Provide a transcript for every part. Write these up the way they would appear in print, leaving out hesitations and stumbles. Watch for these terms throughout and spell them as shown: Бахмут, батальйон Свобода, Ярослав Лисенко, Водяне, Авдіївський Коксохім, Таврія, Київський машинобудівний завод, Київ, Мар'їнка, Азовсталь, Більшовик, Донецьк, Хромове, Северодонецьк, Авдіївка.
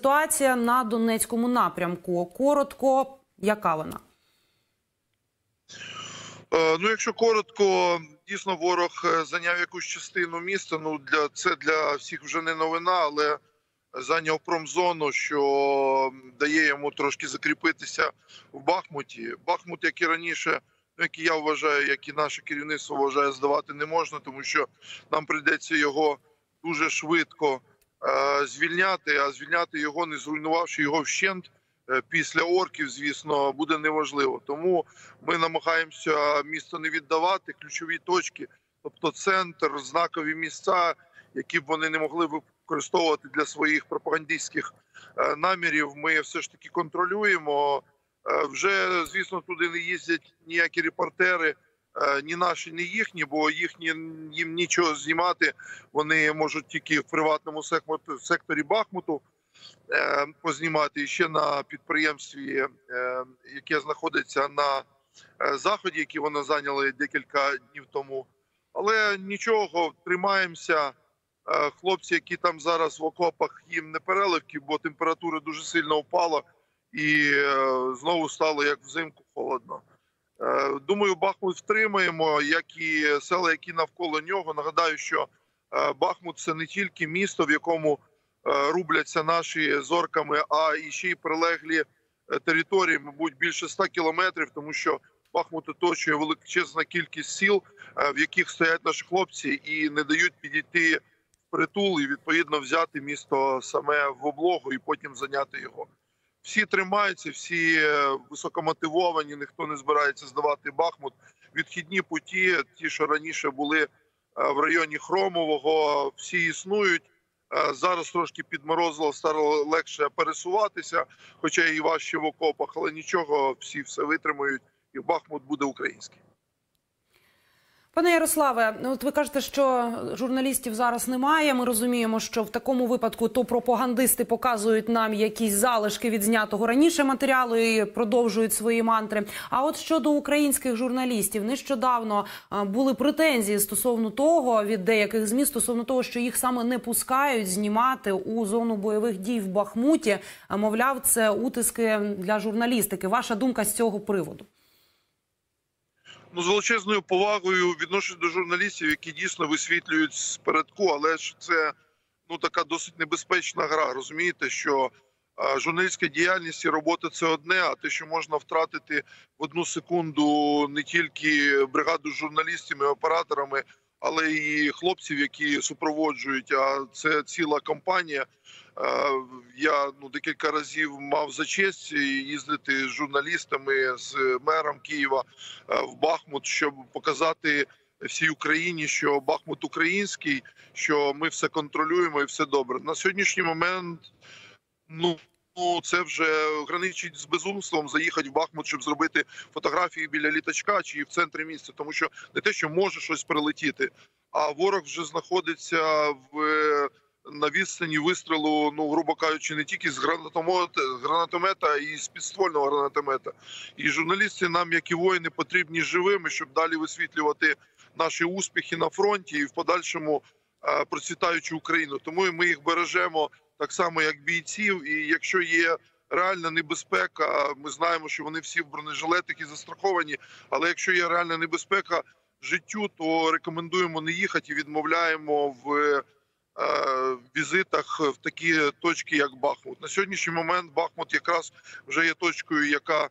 ситуація на Донецькому напрямку? Коротко, яка вона? Ну, якщо коротко, дійсно ворог зайняв якусь частину міста. Ну, це для всіх вже не новина, але зайняв промзону, що дає йому трошки закріпитися в Бахмуті. Бахмут, як і раніше, який я вважаю, як і наше керівництво вважає, здавати не можна, тому що нам прийдеться його дуже швидко звільняти, а звільняти його, не зруйнувавши його вщент, після орків, звісно, буде неважливо. Тому ми намагаємося місто не віддавати, ключові точки, тобто центр, знакові місця, які б вони не могли використовувати для своїх пропагандистських намірів, ми все ж таки контролюємо. Вже, звісно, туди не їздять ніякі репортери, ні наші, ні їхні, бо їм нічого знімати, вони можуть тільки в приватному секторі Бахмуту познімати, і ще на підприємстві, яке знаходиться на Заході, яке вони зайняли декілька днів тому. Але нічого, тримаємося. Хлопці, які там зараз в окопах, їм не переливки, бо температура дуже сильно впала і знову стало, як взимку, холодно. Думаю, Бахмут втримаємо, як і села, які навколо нього. Нагадаю, що Бахмут – це не тільки місто, в якому рубляться наші зорками, а і ще й прилеглі території, мабуть, більше 100 кілометрів, тому що Бахмут оточує величезна кількість сіл, в яких стоять наші хлопці і не дають підійти в притул і, відповідно, взяти місто саме в облогу і потім зайняти його. Всі тримаються, всі високомотивовані, ніхто не збирається здавати Бахмут. Відхідні путі, ті, що раніше були в районі Хромового, всі існують. Зараз трошки підморозило, стало легше пересуватися, хоча і важче в окопах, але нічого, всі все витримують і Бахмут буде український. Пане Ярославе, от ви кажете, що журналістів зараз немає. Ми розуміємо, що в такому випадку то пропагандисти показують нам якісь залишки від знятого раніше матеріалу і продовжують свої мантри. А от щодо українських журналістів, нещодавно були претензії стосовно того, від деяких ЗМІ, стосовно того, що їх саме не пускають знімати у зону бойових дій в Бахмуті. Мовляв, це утиски для журналістики. Ваша думка з цього приводу? Ну, з величезною повагою відношусь до журналістів, які дійсно висвітлюють спередку, але ж це така досить небезпечна гра. Розумієте, що журналістська діяльність і робота – це одне, а те, що можна втратити в одну секунду не тільки бригаду з журналістами, операторами, але і хлопців, які супроводжують, а це ціла компанія. Я декілька разів мав за честь їздити з журналістами, з мером Києва в Бахмут, щоб показати всій Україні, що Бахмут український, що ми все контролюємо і все добре. На сьогоднішній момент це вже граничить з безумством заїхати в Бахмут, щоб зробити фотографії біля літачка чи в центрі міста, тому що не те, що може щось прилетіти, а ворог вже знаходиться на відстані вистрілу, грубо кажучи, не тільки з гранатомета, а й з підствольного гранатомета. І журналісти нам, як і воїни, потрібні живими, щоб далі висвітлювати наші успіхи на фронті і в подальшому процвітаючу Україну. Тому ми їх бережемо так само, як бійців. І якщо є реальна небезпека, ми знаємо, що вони всі в бронежилетах і застраховані, але якщо є реальна небезпека життю, то рекомендуємо не їхати і відмовляємо в візитах в такі точки, як Бахмут. На сьогоднішній момент Бахмут якраз вже є точкою, яка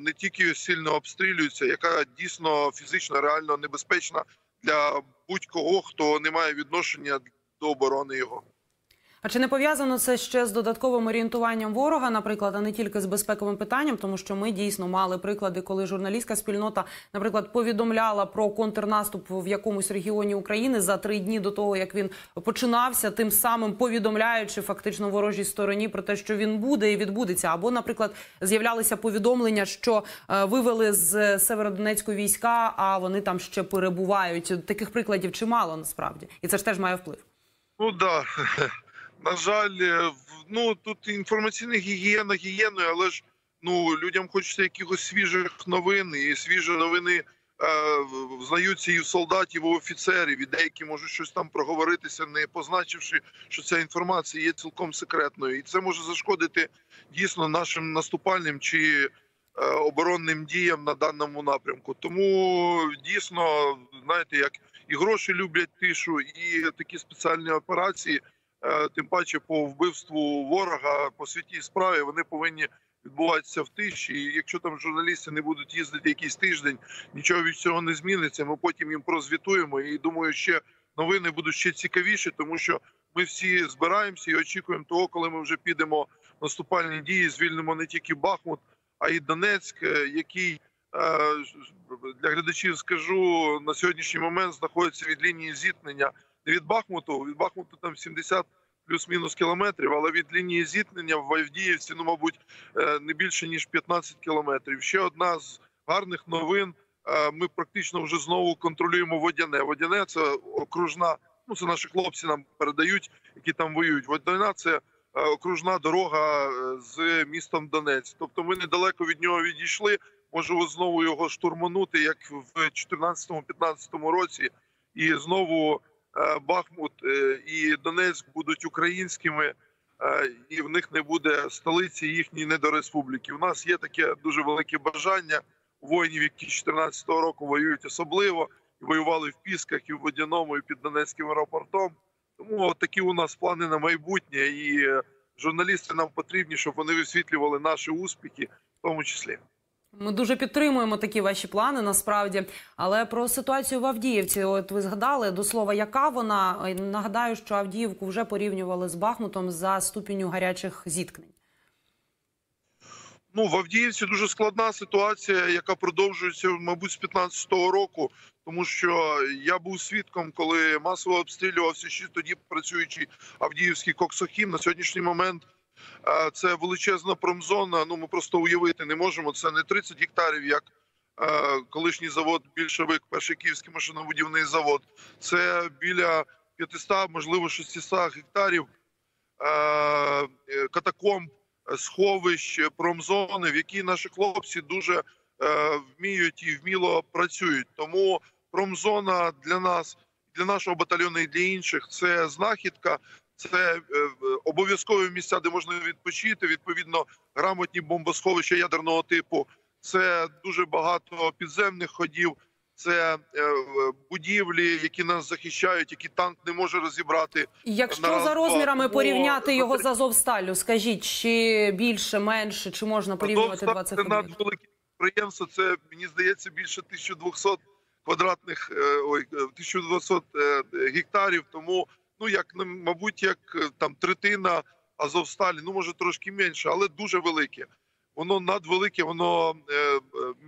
не тільки сильно обстрілюється, яка дійсно фізично, реально небезпечна для будь-кого, хто не має відношення до оборони його. А чи не пов'язано це ще з додатковим орієнтуванням ворога, наприклад, а не тільки з безпековим питанням? Тому що ми дійсно мали приклади, коли журналістська спільнота, наприклад, повідомляла про контрнаступ в якомусь регіоні України за 3 дні до того, як він починався, тим самим повідомляючи фактично ворожій стороні про те, що він буде і відбудеться. Або, наприклад, з'являлися повідомлення, що вивели з Северодонецьку війська, а вони там ще перебувають. Таких прикладів чимало, насправді. І це ж теж має вплив. Ну, да. На жаль, тут інформаційна гігієна гігієною, але ж людям хочеться якихось свіжих новин, і свіжі новини знаються і у солдатів, і у офіцерів, і деякі можуть щось там проговоритися, не позначивши, що ця інформація є цілком секретною. І це може зашкодити дійсно нашим наступальним чи оборонним діям на даному напрямку. Тому дійсно, знаєте, як і гроші люблять тишу, і такі спеціальні операції, тим паче по вбивству ворога, по світій справі, вони повинні відбуватися в тиші. І якщо там журналісти не будуть їздити якийсь тиждень, нічого від цього не зміниться. Ми потім їм прозвітуємо, і думаю, ще новини будуть ще цікавіші, тому що ми всі збираємося і очікуємо того, коли ми вже підемо в наступальні дії, звільнимо не тільки Бахмут, а й Донецьк, який, для глядачів скажу, на сьогоднішній момент знаходиться від лінії зіткнення. Не від Бахмуту, від Бахмуту там 70 плюс-мінус кілометрів, але від лінії зіткнення в Авдіївці, ну, мабуть, не більше, ніж 15 кілометрів. Ще одна з гарних новин, ми практично вже знову контролюємо Водяне. Водяне – це окружна, ну, це наші хлопці нам передають, які там воюють. Водяне – це окружна дорога з містом Донецьк. Тобто ми недалеко від нього відійшли, можемо знову його штурманути, як в 2014-2015 році, і знову Бахмут і Донецьк будуть українськими, і в них не буде столиці їхньої недореспубліки. У нас є таке дуже велике бажання у воїнів, які з 2014 року воюють особливо, і воювали в Пісках, і в Водяному, і під Донецьким аеропортом. Тому от такі у нас плани на майбутнє, і журналісти нам потрібні, щоб вони висвітлювали наші успіхи в тому числі. Ми дуже підтримуємо такі ваші плани, насправді. Але про ситуацію в Авдіївці, от ви згадали, до слова, яка вона? Нагадаю, що Авдіївку вже порівнювали з Бахмутом за ступінню гарячих зіткнень. Ну, в Авдіївці дуже складна ситуація, яка продовжується, мабуть, з 15-го року. Тому що я був свідком, коли масово обстрілювався ще тоді працюючий Авдіївський Коксохім. На сьогоднішній момент це величезна промзона, ну ми просто уявити не можемо, це не 30 гектарів, як колишній завод «Більшовик», перший Київський машинобудівний завод. Це біля 500, можливо 600 гектарів катакомб, сховищ, промзони, в якій наші хлопці дуже вміють і вміло працюють. Тому промзона для нас, для нашого батальйону і для інших – це знахідка. Це обов'язкові місця, де можна відпочити, відповідно, грамотні бомбосховища ядерного типу. Це дуже багато підземних ходів, це будівлі, які нас захищають, які танк не може розібрати. Якщо за розмірами порівняти його з Азовсталлю, скажіть, чи більше, менше, чи можна порівнювати два цих об'єктів? Це надвелике підприємство, це, мені здається, більше 1200 квадратних, 1200 гектарів, тому... Ну, як, мабуть, як там третина Азовсталі, ну, може, трошки менше, але дуже велике. Воно надвелике, воно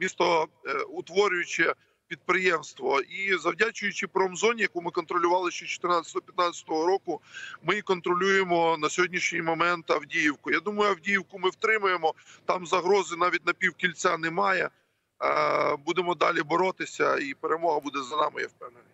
містоутворююче підприємство. І завдячуючи промзоні, яку ми контролювали ще 2014-2015 року, ми контролюємо на сьогоднішній момент Авдіївку. Я думаю, Авдіївку ми втримаємо, там загрози навіть на півкільця немає. Будемо далі боротися, і перемога буде за нами, я впевнений.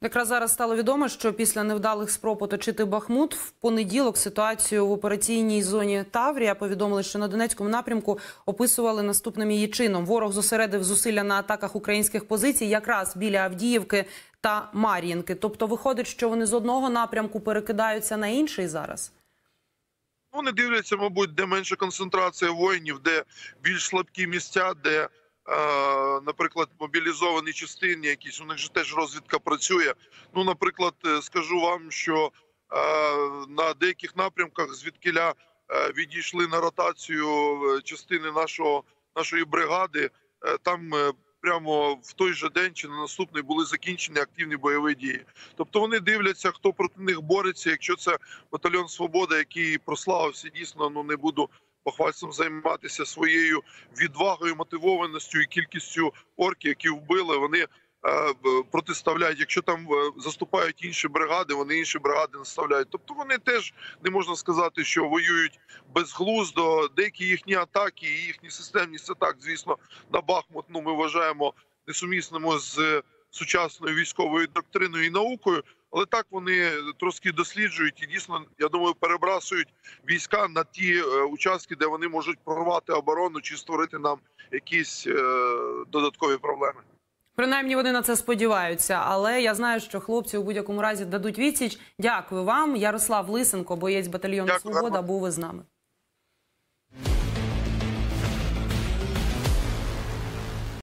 Якраз зараз стало відомо, що після невдалих спроб оточити Бахмут в понеділок ситуацію в операційній зоні Таврія повідомили, що на Донецькому напрямку описували наступним її чином. Ворог зосередив зусилля на атаках українських позицій якраз біля Авдіївки та Мар'їнки. Тобто виходить, що вони з одного напрямку перекидаються на інший зараз? Ну, не дивляться, мабуть, де менша концентрація воїнів, де більш слабкі місця, де... наприклад, мобілізовані частини якісь, у них же теж розвідка працює. Ну, наприклад, скажу вам, що на деяких напрямках, звідкіля відійшли на ротацію частини нашої бригади, там прямо в той же день чи на наступний були закінчені активні бойові дії. Тобто вони дивляться, хто проти них бореться, якщо це батальйон «Свобода», який прославився, дійсно, ну, не буду похвальством займатися своєю відвагою, мотивованістю і кількістю орків, які вбили, вони протиставляють. Якщо там заступають інші бригади, вони інші бригади наставляють. Тобто вони теж, не можна сказати, що воюють безглуздо. Деякі їхні атаки і їхні системність атак, звісно, на Бахмут, ну, ми вважаємо несумісними з сучасною військовою доктриною і наукою. Але так вони трошки досліджують і дійсно, я думаю, перебрасують війська на ті участки, де вони можуть прорвати оборону чи створити нам якісь додаткові проблеми. Принаймні вони на це сподіваються, але я знаю, що хлопці у будь-якому разі дадуть відсіч. Дякую вам. Ярослав Лисенко, боєць батальйону «Свобода», був із нами.